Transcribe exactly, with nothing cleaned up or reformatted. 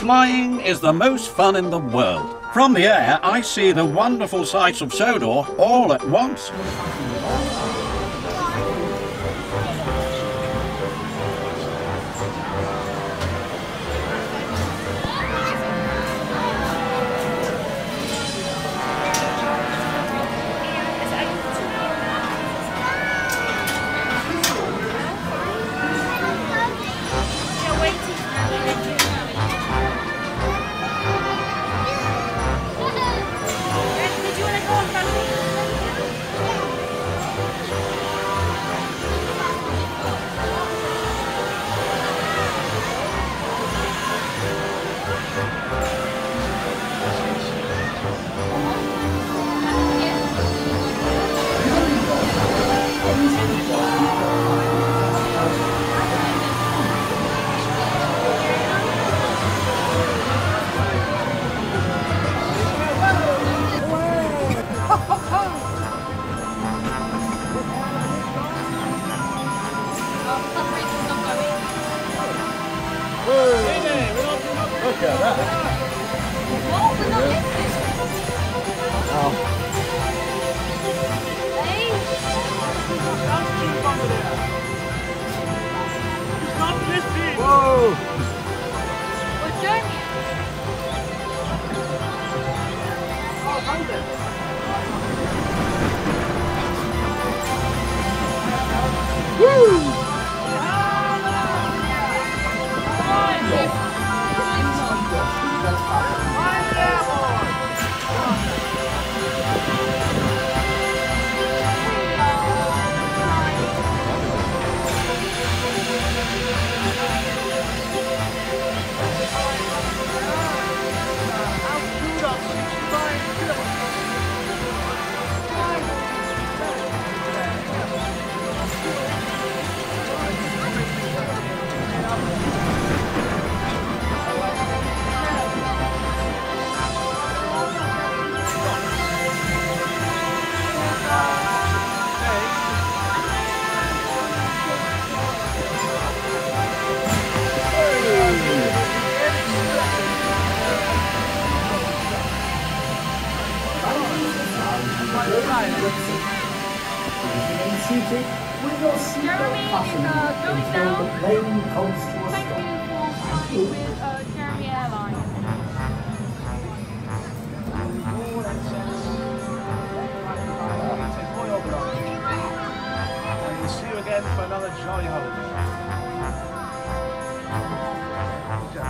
Flying is the most fun in the world. From the air, I see the wonderful sights of Sodor all at once. Look at that. Oh, we're not missing. Oh. Hey. It's not missing. Whoa. We're journeying. Oh, hold it. Woo. Oh, no. Jeremy is uh, going down, thanking for flying with uh, Jeremy Airlines. And we'll see you again for another jolly holiday.